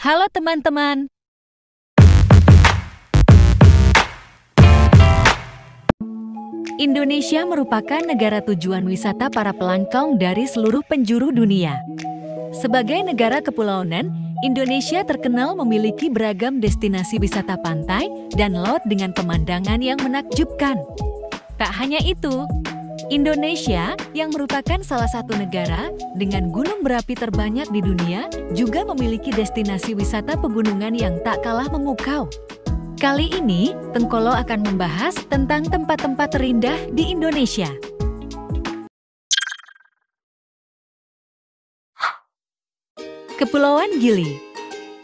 Halo teman-teman. Indonesia merupakan negara tujuan wisata para pelancong dari seluruh penjuru dunia. Sebagai negara kepulauan, Indonesia terkenal memiliki beragam destinasi wisata pantai dan laut dengan pemandangan yang menakjubkan. Tak hanya itu, Indonesia, yang merupakan salah satu negara dengan gunung berapi terbanyak di dunia, juga memiliki destinasi wisata pegunungan yang tak kalah memukau. Kali ini, Tengkolo akan membahas tentang tempat-tempat terindah di Indonesia. Kepulauan Gili,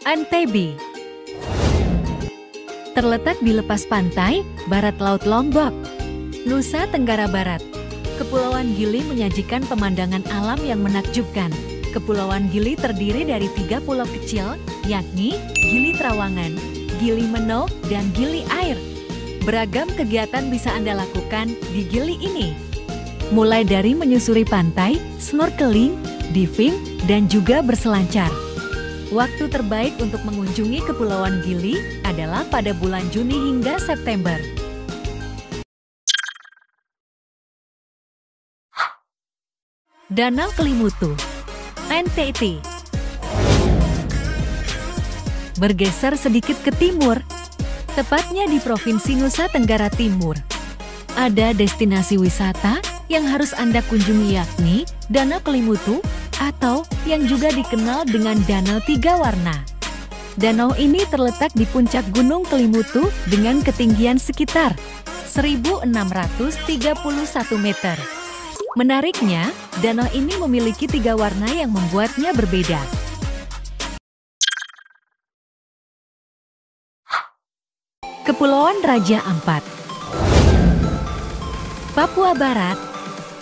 Antebi. Terletak di lepas pantai, barat laut Lombok, Nusa Tenggara Barat. Kepulauan Gili menyajikan pemandangan alam yang menakjubkan. Kepulauan Gili terdiri dari 3 pulau kecil, yakni Gili Trawangan, Gili Meno, dan Gili Air. Beragam kegiatan bisa Anda lakukan di Gili ini. Mulai dari menyusuri pantai, snorkeling, diving, dan juga berselancar. Waktu terbaik untuk mengunjungi Kepulauan Gili adalah pada bulan Juni hingga September. Danau Kelimutu, NTT. Bergeser sedikit ke timur, tepatnya di Provinsi Nusa Tenggara Timur. Ada destinasi wisata yang harus Anda kunjungi yakni Danau Kelimutu atau yang juga dikenal dengan Danau Tiga Warna. Danau ini terletak di puncak Gunung Kelimutu dengan ketinggian sekitar 1.631 meter. Menariknya, danau ini memiliki 3 warna yang membuatnya berbeda. Kepulauan Raja Ampat, Papua Barat.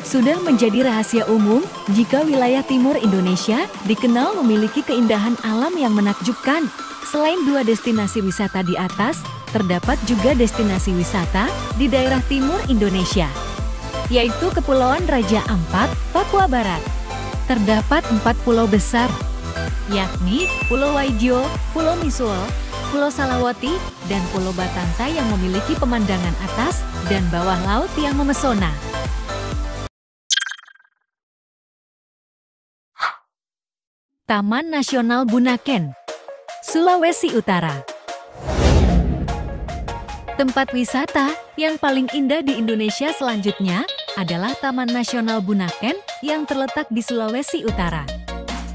Sudah menjadi rahasia umum jika wilayah timur Indonesia dikenal memiliki keindahan alam yang menakjubkan. Selain 2 destinasi wisata di atas, terdapat juga destinasi wisata di daerah timur Indonesia, yaitu Kepulauan Raja Ampat, Papua Barat. Terdapat 4 pulau besar, yakni Pulau Waigeo, Pulau Misool, Pulau Salawati, dan Pulau Batanta yang memiliki pemandangan atas dan bawah laut yang memesona. Taman Nasional Bunaken, Sulawesi Utara. Tempat wisata yang paling indah di Indonesia selanjutnya adalah Taman Nasional Bunaken yang terletak di Sulawesi Utara.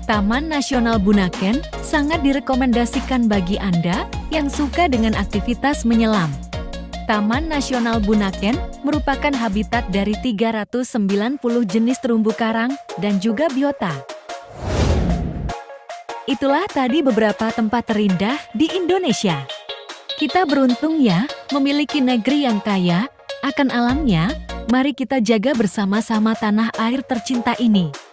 Taman Nasional Bunaken sangat direkomendasikan bagi Anda yang suka dengan aktivitas menyelam. Taman Nasional Bunaken merupakan habitat dari 390 jenis terumbu karang dan juga biota. Itulah tadi beberapa tempat terindah di Indonesia. Kita beruntung ya, memiliki negeri yang kaya akan alamnya. Mari kita jaga bersama-sama tanah air tercinta ini.